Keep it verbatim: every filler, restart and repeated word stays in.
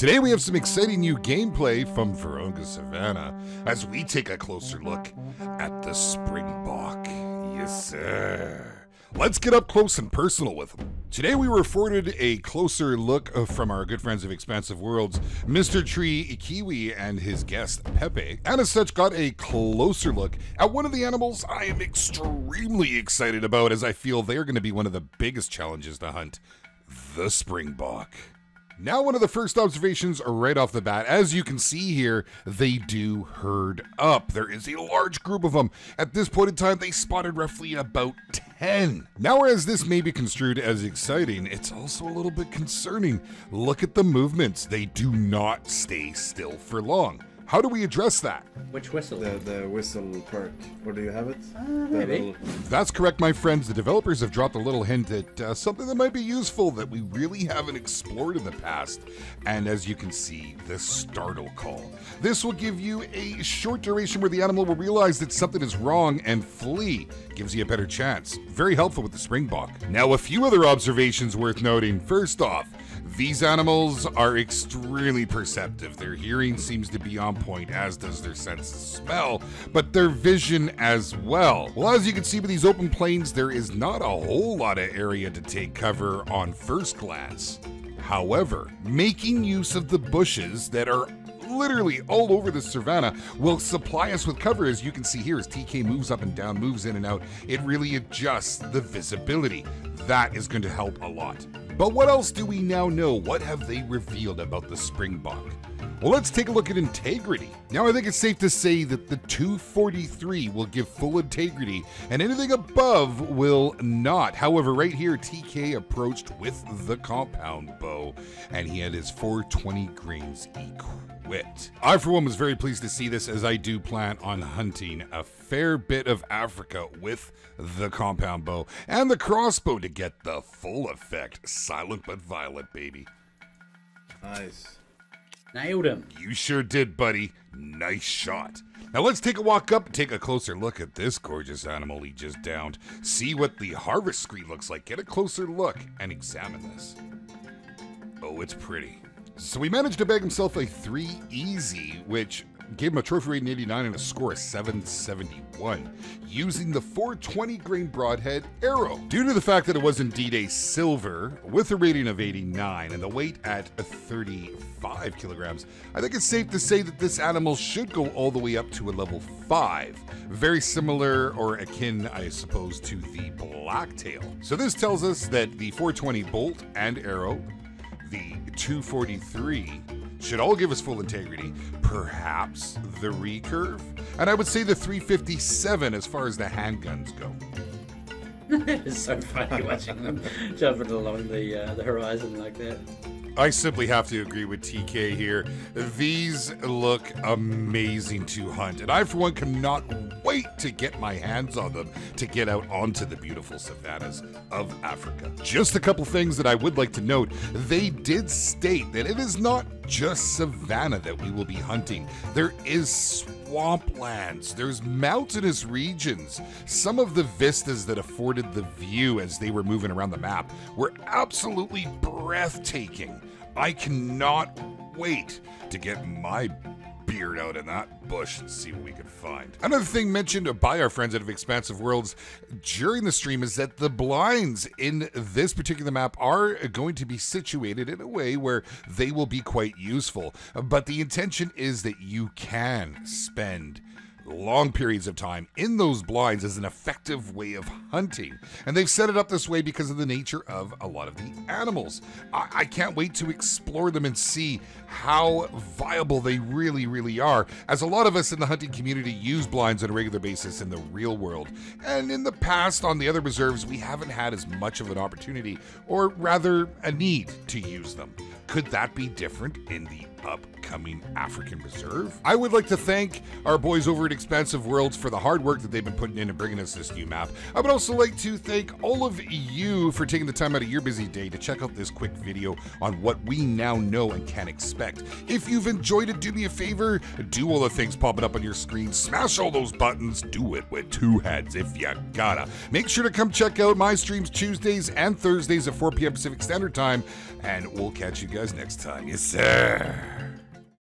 Today we have some exciting new gameplay from Vurhonga Savanna as we take a closer look at the Springbok. Yes sir. Let's get up close and personal with them. Today we were afforded a closer look from our good friends of Expansive Worlds, Mister Tree Kiwi and his guest Pepe, and as such got a closer look at one of the animals I am extremely excited about, as I feel they're going to be one of the biggest challenges to hunt, the Springbok. Now, one of the first observations right off the bat, as you can see here, they do herd up. There is a large group of them. At this point in time, they spotted roughly about ten. Now, whereas this may be construed as exciting, it's also a little bit concerning. Look at the movements. They do not stay still for long. How do we address that? Which whistle? The, the whistle perk. Or do you have it? Uh, maybe. That's correct, my friends. The developers have dropped a little hint at uh, something that might be useful that we really haven't explored in the past. And as you can see, the startle call. This will give you a short duration where the animal will realize that something is wrong and flee. Gives you a better chance. Very helpful with the Springbok. Now, a few other observations worth noting. First off, these animals are extremely perceptive. Their hearing seems to be on point, as does their sense of smell, but their vision as well. Well, as you can see with these open plains, there is not a whole lot of area to take cover on first glance. However, making use of the bushes that are literally all over the savanna will supply us with cover, as you can see here as T K moves up and down, moves in and out. It really adjusts the visibility. That is going to help a lot. But what else do we now know? What have they revealed about the Springbok? Well, let's take a look at integrity. Now, I think it's safe to say that the two forty-three will give full integrity, and anything above will not. However, right here, T K approached with the compound bow, and he had his four twenty grains equipped. I, for one, was very pleased to see this, as I do plan on hunting a fair bit of Africa with the compound bow and the crossbow to get the full effect. Silent but violent, baby. Nice. Nailed him. You sure did, buddy. Nice shot. Now let's take a walk up and take a closer look at this gorgeous animal he just downed. See what the harvest screen looks like. Get a closer look and examine this. Oh, it's pretty. So we managed to bag himself a three easy, which gave him a trophy rating eighty-nine and a score of seven seventy-one, using the four twenty grain broadhead arrow. Due to the fact that it was indeed a silver with a rating of eighty-nine and the weight at thirty-five kilograms, I think it's safe to say that this animal should go all the way up to a level five. Very similar or akin, I suppose, to the blacktail. So this tells us that the four twenty bolt and arrow, the two forty-three, should all give us full integrity, perhaps the recurve, and I would say the three fifty-seven as far as the handguns go. It's so funny watching them jumping along the, uh, the horizon like that. I simply have to agree with T K here. These look amazing to hunt, and I, for one, cannot wait to get my hands on them to get out onto the beautiful savannas of Africa. Just a couple things that I would like to note. They did state that it is not just savanna that we will be hunting. There is swamplands, there's mountainous regions. Some of the vistas that afforded the view as they were moving around the map were absolutely breathtaking. I cannot wait to get my beard out in that bush and see what we can find. Another thing mentioned by our friends out of Expansive Worlds during the stream is that the blinds in this particular map are going to be situated in a way where they will be quite useful, but the intention is that you can spend long periods of time in those blinds as an effective way of hunting, and they've set it up this way because of the nature of a lot of the animals. I, I can't wait to explore them and see how viable they really really are, as a lot of us in the hunting community use blinds on a regular basis in the real world, and in the past on the other reserves we haven't had as much of an opportunity, or rather a need, to use them. Could that be different in the upcoming African Reserve? I would like to thank our boys over at Expansive Worlds for the hard work that they've been putting in and bringing us this new map. I would also like to thank all of you for taking the time out of your busy day to check out this quick video on what we now know and can expect. If you've enjoyed it, do me a favor, do all the things popping up on your screen, smash all those buttons, do it with two heads if you gotta. Make sure to come check out my streams Tuesdays and Thursdays at four p m Pacific Standard Time, and we'll catch you guys guys next time. Yes, sir.